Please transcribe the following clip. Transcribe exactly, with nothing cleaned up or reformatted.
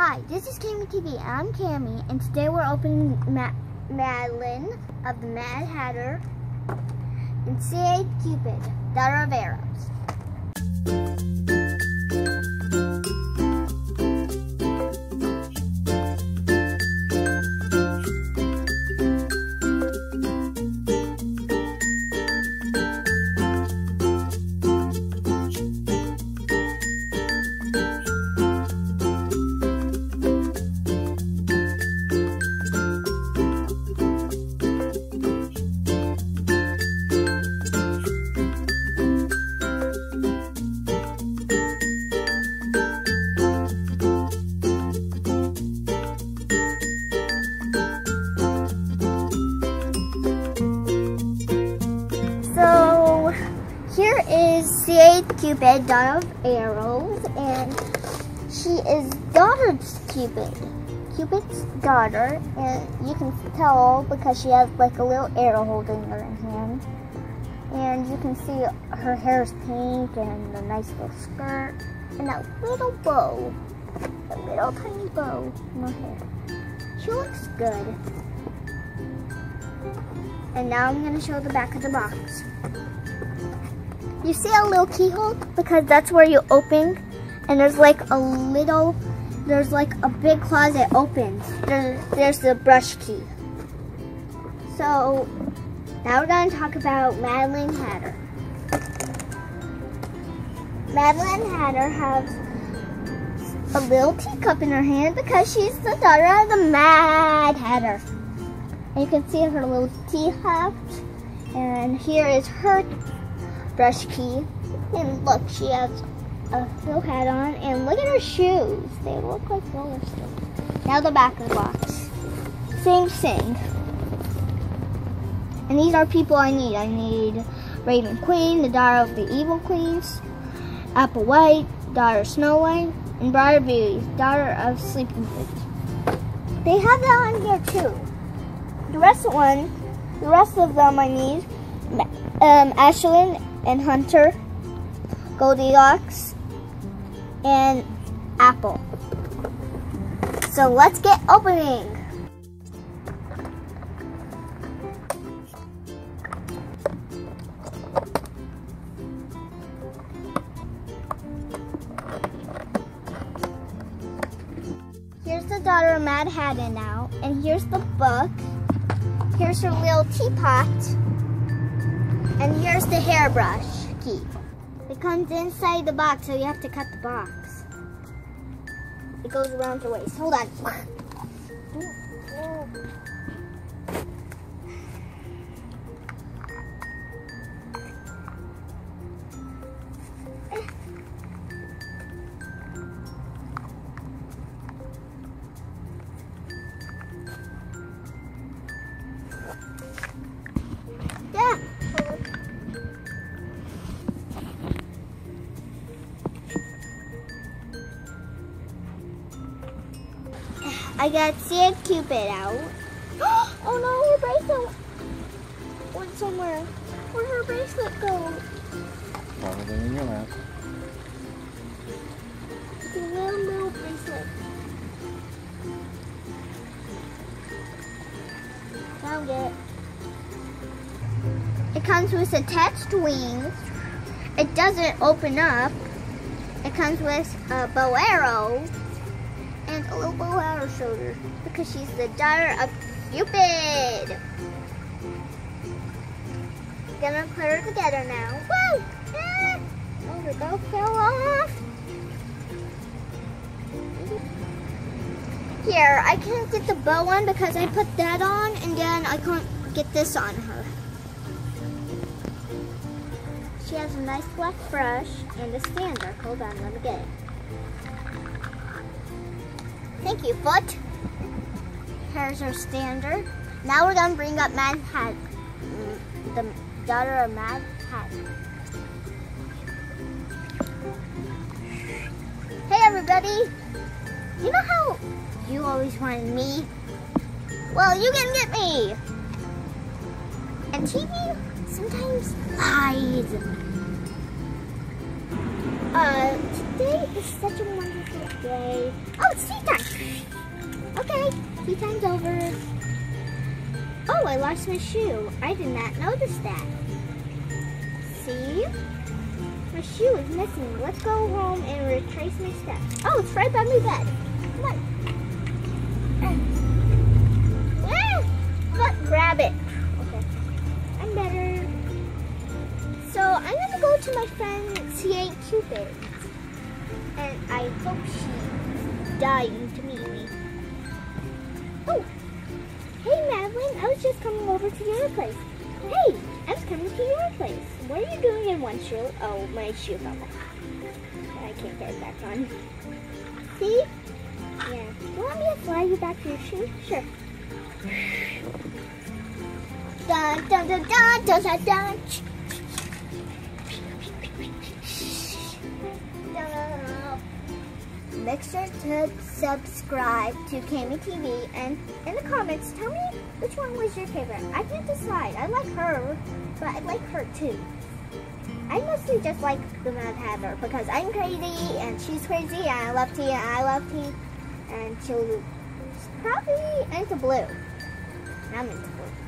Hi, this is Cammi T V, and I'm Cammi, and today we're opening Ma Madeline of the Mad Hatter and C A Cupid, Daughter of Arrows. Here is C A Cupid, Daughter of Arrows, and she is daughter of Cupid, Cupid's daughter, and you can tell because she has like a little arrow holding her hand, and you can see her hair is pink and a nice little skirt and that little bow, a little tiny bow in her hair. She looks good. And now I'm going to show the back of the box. You see a little keyhole? Because that's where you open, and there's like a little, there's like a big closet open. There's, there's the brush key. So now we're going to talk about Madeline Hatter. Madeline Hatter has a little teacup in her hand because she's the daughter of the Mad Hatter. And you can see her little teacup, and here is her brush key, and look, she has a little hat on, and look at her shoes. They look like roller skates. Now the back of the box. Same thing. And these are people I need. I need Raven Queen, the daughter of the Evil Queens, Apple White, daughter of Snow White, and Briar Beauty, daughter of Sleeping Beauty. They have that on here too. The rest of one, the rest of them I need, um, Ashlyn and Hunter, Goldilocks, and Apple. So let's get opening. Here's the daughter of Mad Hatter now, and here's the book. Here's her little teapot. And here's the hairbrush key. It comes inside the box, so you have to cut the box. It goes around your waist. Hold on. I got C A Cupid out. Oh no, her bracelet went somewhere. Where'd her bracelet go? Probably in your lap. It's a little, little bracelet. Found it. It comes with attached wings. It doesn't open up. It comes with a bow arrow. And a little bow on her shoulder because she's the daughter of Cupid. Gonna put her together now. Woo! Ah! Oh, her bow fell off. Here, I can't get the bow on because I put that on, and then I can't get this on her. She has a nice black brush and a standard. Hold on, let me get it. Thank you, Foot. Here's her standard. Now we're gonna bring up Mad Hatter, the daughter of Mad Hatter. Hey, everybody! You know how you always wanted me? Well, you can get me. And T V sometimes lies. Uh, today is such a wonderful day. Oh, it's tea time. three times over. Oh, I lost my shoe. I did not notice that. See? My shoe is missing. Let's go home and retrace my steps. Oh, it's right by my bed. Come on. Ah! But grab it. Okay. I'm better. So I'm going to go to my friend C A. Cupid. And I hope she's dying to meet me. Oh! Hey, Madeline. I was just coming over to your place. Hey! I was coming to your place. What are you doing in one shoe? Oh, my shoe fell off. I can't get it back on. See? Yeah. You want me to fly you back to your shoe? Sure. Dun dun dun dun dun dun dun. Make sure to subscribe to Cammi T V, and in the comments tell me which one was your favorite. I can't decide. I like her, but I like her too. I mostly just like the Mad Hatter because I'm crazy and she's crazy, and I love tea and I love tea, and she'll, she's probably into blue. I'm into blue.